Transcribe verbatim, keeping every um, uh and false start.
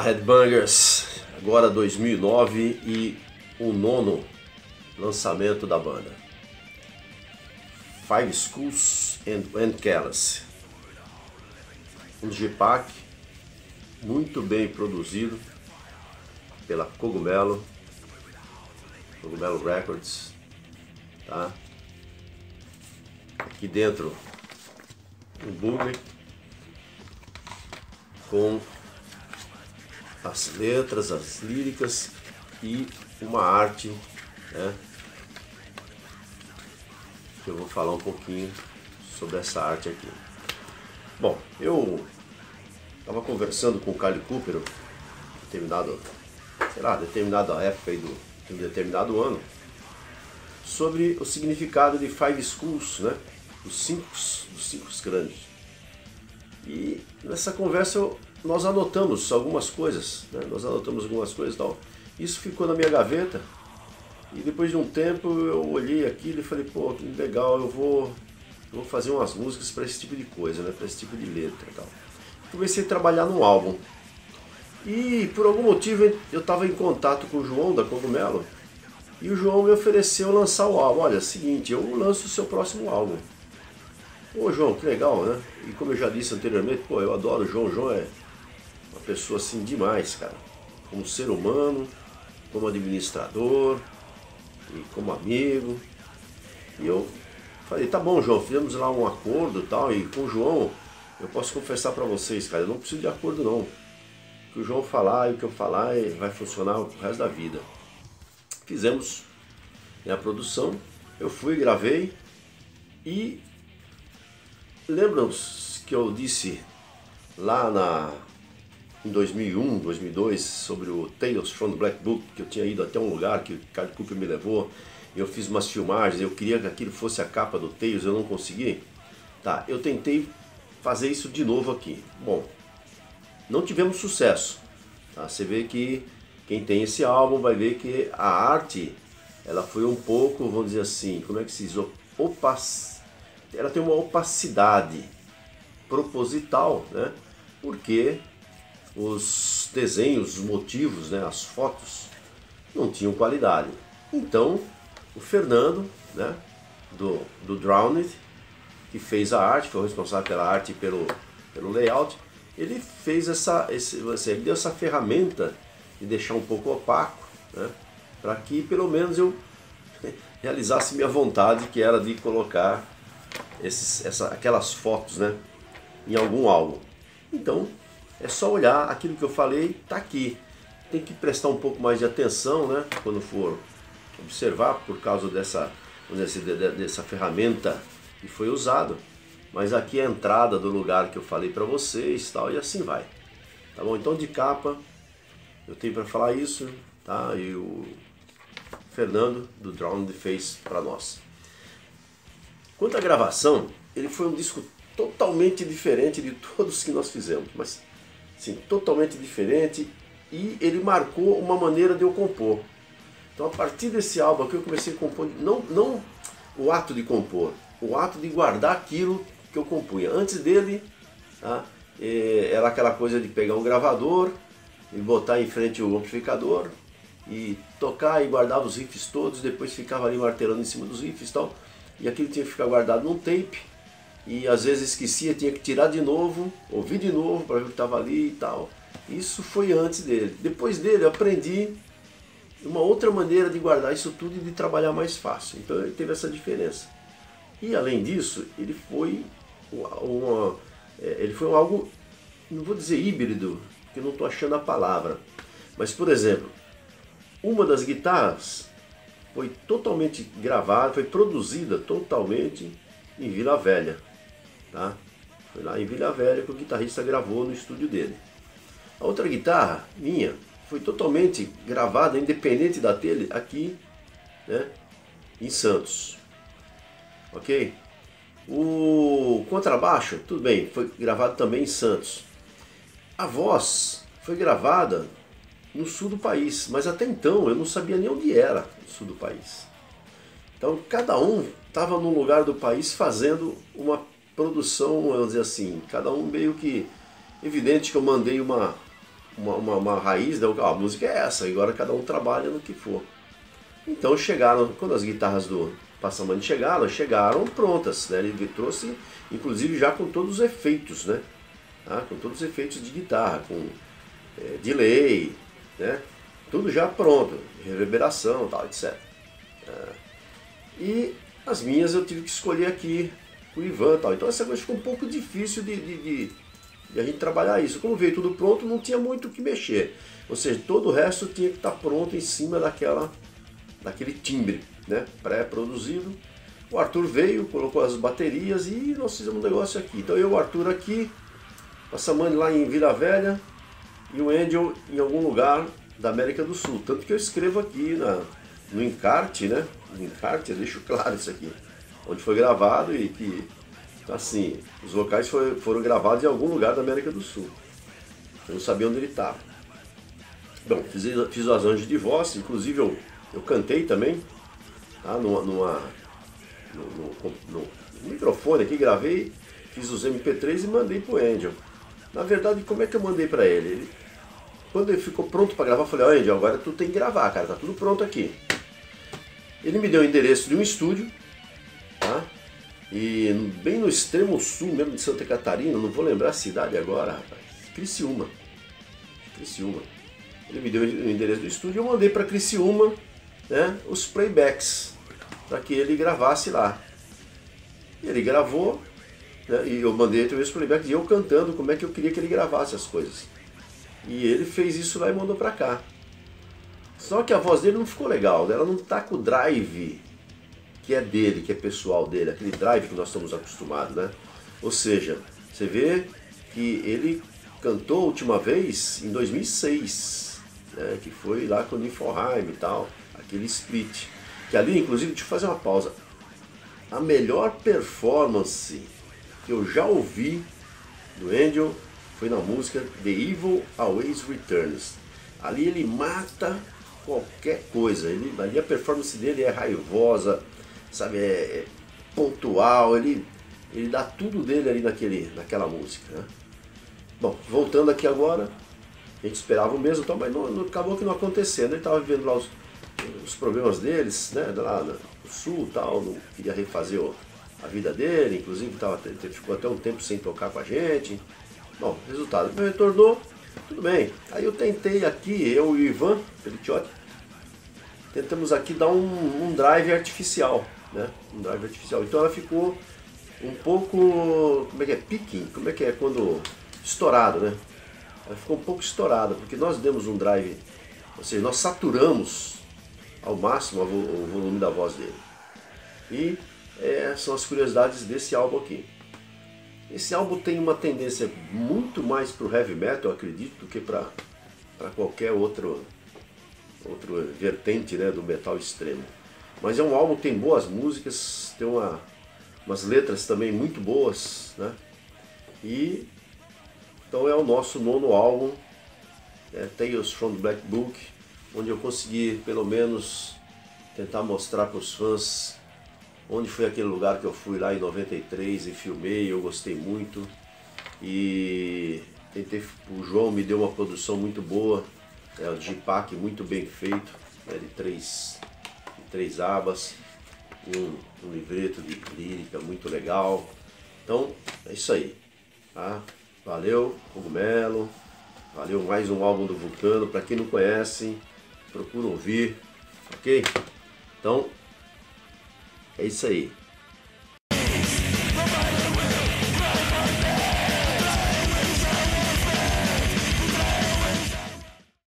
Olá, Headbangers! Agora dois mil e nove e o nono lançamento da banda. Five Skulls and Chalice. Um digipack muito bem produzido pela Cogumelo, Cogumelo Records. Tá? Aqui dentro um bug com as letras, as líricas e uma arte, né? Que eu vou falar um pouquinho sobre essa arte aqui. Bom, eu estava conversando com o Carl Cooper em determinado, sei lá, determinada época aí do, em determinado ano, sobre o significado de Five Skulls, né? Os cinco, os cinco grandes. E nessa conversa eu Nós anotamos algumas coisas, né? Nós anotamos algumas coisas e tal. Isso ficou na minha gaveta. E depois de um tempo eu olhei aquilo e falei, pô, que legal, eu vou, eu vou fazer umas músicas para esse tipo de coisa, né? Para esse tipo de letra e tal. Comecei a trabalhar num álbum. E por algum motivo eu estava em contato com o João da Cogumelo. E o João me ofereceu lançar o álbum. Olha, é o seguinte, eu lanço o seu próximo álbum. Ô João, que legal, né? E como eu já disse anteriormente, pô, eu adoro o João, o João é uma pessoa assim demais, cara, como ser humano, como administrador e como amigo. E eu falei, tá bom, João, fizemos lá um acordo e tal. E com o João, eu posso confessar pra vocês, cara, eu não preciso de acordo não. O que o João falar e o que eu falar vai funcionar o resto da vida. Fizemos a produção, eu fui, gravei. E lembram-se que eu disse lá na em dois mil e um, dois mil e dois, sobre o Tales from the Black Book, que eu tinha ido até um lugar que o Carl Cooper me levou, eu fiz umas filmagens, eu queria que aquilo fosse a capa do Tales, eu não consegui. Tá, eu tentei fazer isso de novo aqui. Bom, não tivemos sucesso. Tá? Você vê que quem tem esse álbum vai ver que a arte, ela foi um pouco, vamos dizer assim, como é que se diz? Opas... Ela tem uma opacidade proposital, né? Porque os desenhos, os motivos, né, as fotos, não tinham qualidade. Então, o Fernando, né, do, do Drowned, que fez a arte, foi o responsável pela arte e pelo, pelo layout, ele fez essa, esse, ele deu essa ferramenta de deixar um pouco opaco, né, para que pelo menos eu realizasse minha vontade, que era de colocar esses, essa, aquelas fotos, né, em algum álbum. Então, é só olhar, aquilo que eu falei está aqui. Tem que prestar um pouco mais de atenção, né? Quando for observar, por causa dessa, dessa ferramenta que foi usada. Mas aqui é a entrada do lugar que eu falei para vocês, tal, e assim vai. Tá bom? Então, de capa, eu tenho para falar isso, tá? E o Fernando, do Drowned, fez para nós. Quanto à gravação, ele foi um disco totalmente diferente de todos que nós fizemos, mas sim, totalmente diferente, e ele marcou uma maneira de eu compor. Então, a partir desse álbum aqui eu comecei a compor, não, não o ato de compor, o ato de guardar aquilo que eu compunha. Antes dele, tá, era aquela coisa de pegar um gravador e botar em frente o amplificador e tocar e guardar os riffs todos, depois ficava ali martelando em cima dos riffs e tal, e aquilo tinha que ficar guardado num tape. E às vezes esquecia, tinha que tirar de novo, ouvir de novo para ver o que estava ali e tal. Isso foi antes dele. Depois dele eu aprendi uma outra maneira de guardar isso tudo e de trabalhar mais fácil. Então ele teve essa diferença. E além disso, ele foi, uma, ele foi algo, não vou dizer híbrido, porque eu não estou achando a palavra. Mas, por exemplo, uma das guitarras foi totalmente gravada, foi produzida totalmente em Vila Velha. Tá? Foi lá em Vila Velha que o guitarrista gravou no estúdio dele. A outra guitarra minha foi totalmente gravada, independente da tele, aqui, né, em Santos. Ok? O contrabaixo, tudo bem, foi gravado também em Santos. A voz foi gravada no sul do país, mas até então eu não sabia nem onde era o sul do país. Então cada um estava num lugar do país fazendo uma produção, vamos dizer assim, cada um meio que... Evidente que eu mandei uma, uma, uma, uma raiz, né? Ah, a música é essa, agora cada um trabalha no que for. Então chegaram, quando as guitarras do Passamani chegaram, chegaram prontas, né? Ele trouxe, inclusive, já com todos os efeitos, né? Ah, com todos os efeitos de guitarra, com é, delay, né? Tudo já pronto, reverberação e tal, etcétera. É. E as minhas eu tive que escolher aqui o Ivan e tal. Então essa coisa ficou um pouco difícil de, de, de, de a gente trabalhar isso. Como veio tudo pronto, não tinha muito o que mexer. Ou seja, todo o resto tinha que estar pronto em cima daquela, daquele timbre, né? Pré-produzido. O Arthur veio, colocou as baterias e nós fizemos um negócio aqui. Então eu, o Arthur aqui, Passamani lá em Vila Velha e o Angel em algum lugar da América do Sul. Tanto que eu escrevo aqui na, no encarte, né? No encarte, eu deixo claro isso aqui. Onde foi gravado e que, assim, os locais foi, foram gravados em algum lugar da América do Sul. Eu não sabia onde ele estava. Bom, fiz, fiz as arranjos de voz, inclusive eu, eu cantei também, tá? Numa, numa, no, no, no microfone aqui, gravei, fiz os M P três e mandei pro Angel. Na verdade, como é que eu mandei para ele? ele? Quando ele ficou pronto para gravar, eu falei, ó, oh, Angel, agora tu tem que gravar, cara, tá tudo pronto aqui. Ele me deu o endereço de um estúdio, tá? E bem no extremo sul mesmo de Santa Catarina, não vou lembrar a cidade agora, rapaz, Criciúma. Criciúma. Ele me deu o endereço do estúdio e eu mandei para Criciúma, né, os playbacks, para que ele gravasse lá. Ele gravou, né, e eu mandei os playbacks e eu cantando como é que eu queria que ele gravasse as coisas. E ele fez isso lá e mandou para cá. Só que a voz dele não ficou legal, ela não tá com o drive que é dele, que é pessoal dele, aquele drive que nós estamos acostumados, né? Ou seja, você vê que ele cantou a última vez em dois mil e seis, né? Que foi lá com o Niflheim e tal, aquele split. Que ali, inclusive, deixa eu fazer uma pausa. A melhor performance que eu já ouvi do Angel foi na música The Evil Always Returns. Ali ele mata qualquer coisa, ele, ali a performance dele é raivosa, sabe, é pontual, ele, ele dá tudo dele ali naquele, naquela música, né? Bom, voltando aqui agora, a gente esperava o mesmo, então, mas não, não, acabou que não acontecendo. Ele estava vivendo lá os, os problemas deles, né, lá no sul tal, não queria refazer a vida dele, inclusive tava, ficou até um tempo sem tocar com a gente. Bom, resultado, ele retornou, tudo bem. Aí eu tentei aqui, eu e o Ivan, Pelicciotti, tentamos aqui dar um, um drive artificial, né? Um drive artificial. Então ela ficou um pouco, como é que é, picking, como é que é quando estourado, né? Ela ficou um pouco estourada, porque nós demos um drive, ou seja, nós saturamos ao máximo o volume da voz dele. E é, são as curiosidades desse álbum aqui. Esse álbum tem uma tendência muito mais para o heavy metal, eu acredito, do que para qualquer outro, outro vertente, né, do metal extremo. Mas é um álbum que tem boas músicas, tem uma, umas letras também muito boas, né? E então é o nosso nono álbum, é Tales from the Black Book, onde eu consegui pelo menos tentar mostrar para os fãs onde foi aquele lugar que eu fui lá em noventa e três e filmei, eu gostei muito. E tentei, o João me deu uma produção muito boa, é, o J PAC muito bem feito, né, de, três, de três abas, um, um livreto de lírica muito legal. Então é isso aí, tá? Valeu Cogumelo, valeu mais um álbum do Vulcano. Para quem não conhece, procura ouvir, ok? Então é isso aí.